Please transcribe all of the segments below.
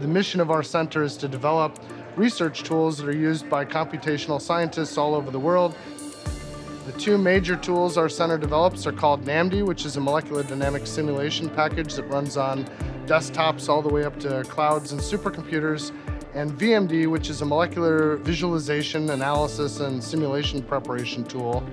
The mission of our center is to develop research tools that are used by computational scientists all over the world. The two major tools our center develops are called NAMD, which is a molecular dynamics simulation package that runs on desktops all the way up to clouds and supercomputers, and VMD, which is a molecular visualization, analysis, and simulation preparation tool.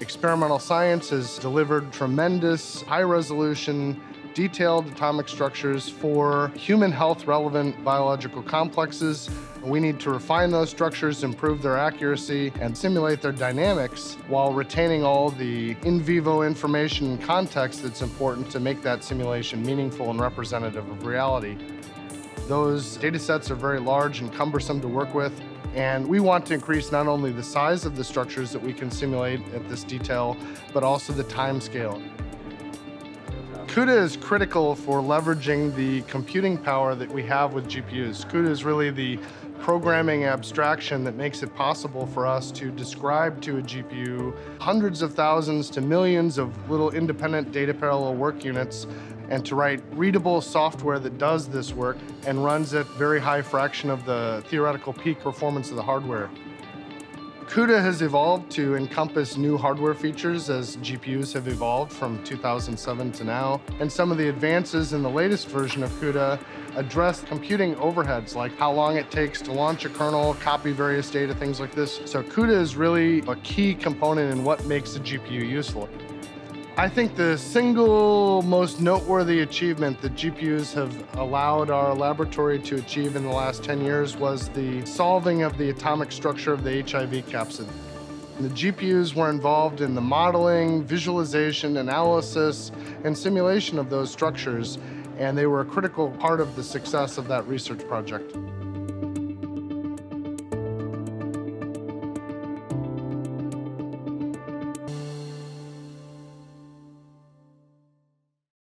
Experimental science has delivered tremendous high-resolution, detailed atomic structures for human health-relevant biological complexes. We need to refine those structures, improve their accuracy, and simulate their dynamics while retaining all the in vivo information and context that's important to make that simulation meaningful and representative of reality. Those data sets are very large and cumbersome to work with, and we want to increase not only the size of the structures that we can simulate at this detail, but also the time scale. CUDA is critical for leveraging the computing power that we have with GPUs. CUDA is really the programming abstraction that makes it possible for us to describe to a GPU hundreds of thousands to millions of little independent data parallel work units and to write readable software that does this work and runs at very high fraction of the theoretical peak performance of the hardware. CUDA has evolved to encompass new hardware features as GPUs have evolved from 2007 to now. And some of the advances in the latest version of CUDA address computing overheads, like how long it takes to launch a kernel, copy various data, things like this. So CUDA is really a key component in what makes a GPU useful. I think the single most noteworthy achievement that GPUs have allowed our laboratory to achieve in the last 10 years was the solving of the atomic structure of the HIV capsid. The GPUs were involved in the modeling, visualization, analysis, and simulation of those structures, and they were a critical part of the success of that research project.